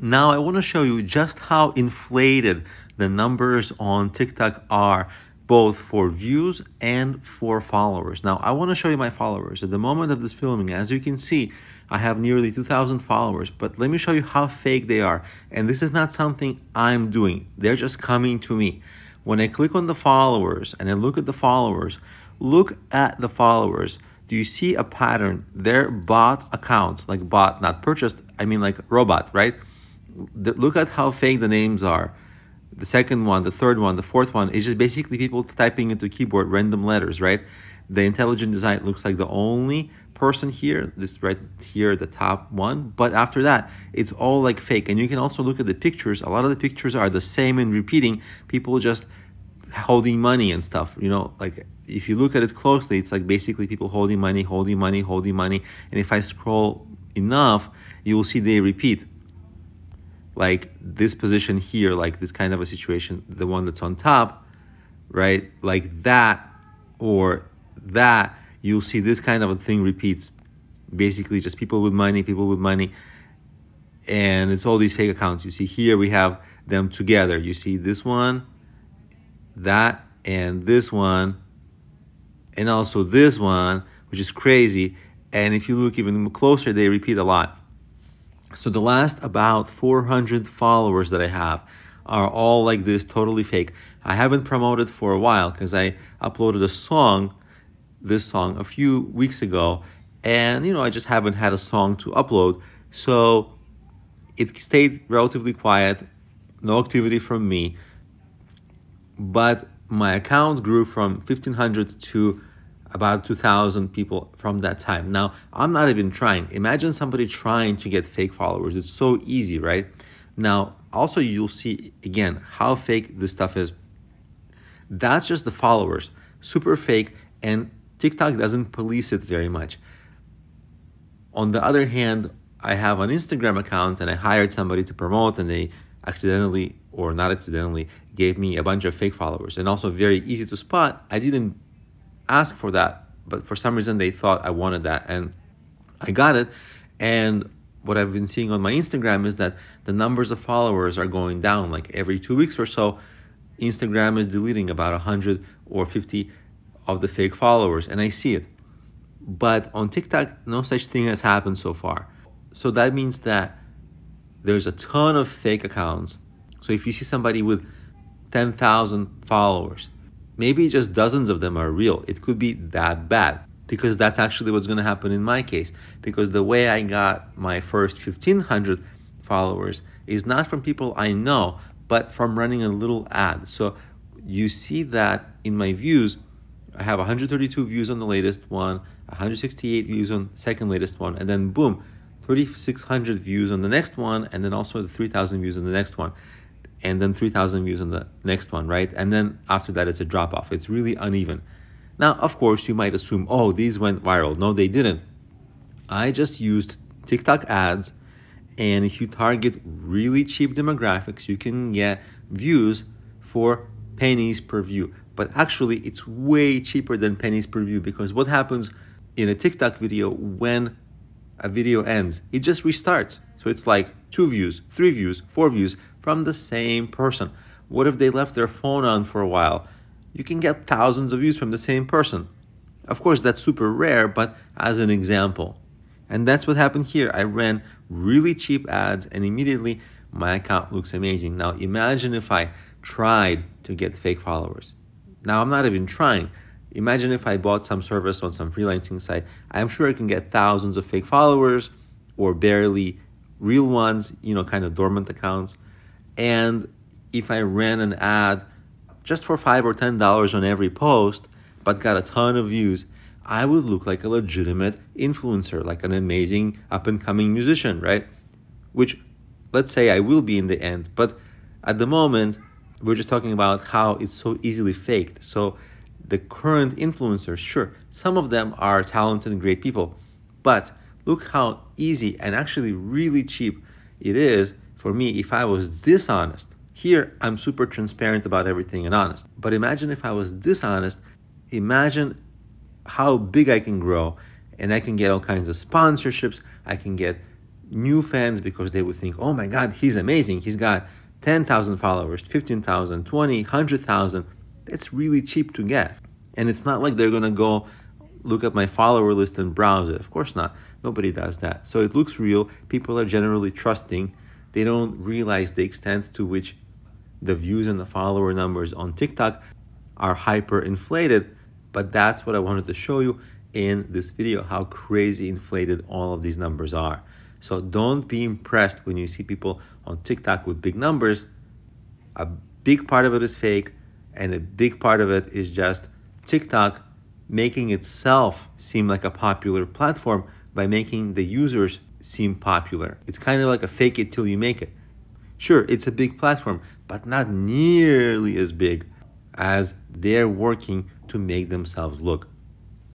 Now I want to show you just how inflated the numbers on TikTok are, both for views and for followers. Now I want to show you my followers. At the moment of this filming, as you can see, I have nearly 2,000 followers, but let me show you how fake they are. And this is not something I'm doing. They're just coming to me. When I click on the followers and I look at the followers, do you see a pattern? They're bot accounts, like bot, not purchased, I mean like robot, right? Look at how fake the names are. The second one, the third one, the fourth one is just basically people typing into keyboard random letters, right? The intelligent design looks like the only person here, this right here, the top one. But after that, it's all like fake. And you can also look at the pictures. A lot of the pictures are the same and repeating. People just holding money and stuff, you know, like if you look at it closely, it's like basically people holding money. And if I scroll enough, you will see they repeat. Like this position here, like this kind of a situation, the one that's on top, right? Like that or that, you'll see this kind of a thing repeats. Basically just people with money. And it's all these fake accounts. You see here, we have them together. You see this one, that, and this one, and also this one, which is crazy. And if you look even closer, they repeat a lot. So the last about 400 followers that I have are all like this, totally fake. I haven't promoted for a while because I uploaded a song, this song, a few weeks ago. And, you know, I just haven't had a song to upload. So it stayed relatively quiet, no activity from me. But my account grew from 1,500 to about 2,000 people from that time. Now, I'm not even trying. Imagine somebody trying to get fake followers. It's so easy, right? Now, also you'll see, again, how fake this stuff is. That's just the followers, super fake, and TikTok doesn't police it very much. On the other hand, I have an Instagram account and I hired somebody to promote and they accidentally, or not accidentally, gave me a bunch of fake followers. And also very easy to spot. I didn't ask for that, but for some reason they thought I wanted that and I got it. And what I've been seeing on my Instagram is that the numbers of followers are going down. Like every 2 weeks or so, Instagram is deleting about 100 or 50 of the fake followers, and I see it. But on TikTok, no such thing has happened so far. So that means that there's a ton of fake accounts. So if you see somebody with 10,000 followers, maybe just dozens of them are real. It could be that bad, because that's actually what's going to happen in my case. Because the way I got my first 1,500 followers is not from people I know, but from running a little ad. So you see that in my views, I have 132 views on the latest one, 168 views on the second latest one, and then boom, 3,600 views on the next one, and then also the 3,000 views on the next one. And then 3,000 views on the next one, right? And then after that, it's a drop-off. It's really uneven. Now, of course, you might assume, oh, these went viral. No, they didn't. I just used TikTok ads, and if you target really cheap demographics, you can get views for pennies per view. But actually, it's way cheaper than pennies per view, because what happens in a TikTok video when a video ends? It just restarts. So it's like 2 views, 3 views, 4 views from the same person. What if they left their phone on for a while? You can get thousands of views from the same person. Of course, that's super rare, but as an example. And that's what happened here. I ran really cheap ads and immediately my account looks amazing. Now imagine if I tried to get fake followers. Now I'm not even trying. Imagine if I bought some service on some freelancing site. I'm sure I can get thousands of fake followers or barely real ones, you know, kind of dormant accounts. And if I ran an ad just for $5 or $10 on every post, but got a ton of views, I would look like a legitimate influencer, like an amazing up-and-coming musician, right? Which, let's say I will be in the end, but at the moment, we're just talking about how it's so easily faked. So the current influencers, sure, some of them are talented and great people, but look how easy and actually really cheap it is for me if I was dishonest. Here, I'm super transparent about everything and honest. But imagine if I was dishonest, imagine how big I can grow, and I can get all kinds of sponsorships, I can get new fans because they would think, oh my God, he's amazing. He's got 10,000 followers, 15,000, 20, 100,000. It's really cheap to get. And it's not like they're going to go look at my follower list and browse it. Of course not. Nobody does that. So it looks real. People are generally trusting. They don't realize the extent to which the views and the follower numbers on TikTok are hyper-inflated. But that's what I wanted to show you in this video, how crazy inflated all of these numbers are. So don't be impressed when you see people on TikTok with big numbers. A big part of it is fake, and a big part of it is just TikTok making itself seem like a popular platform by making the users seem popular. It's kind of like a fake it till you make it. Sure, it's a big platform, but not nearly as big as they're working to make themselves look.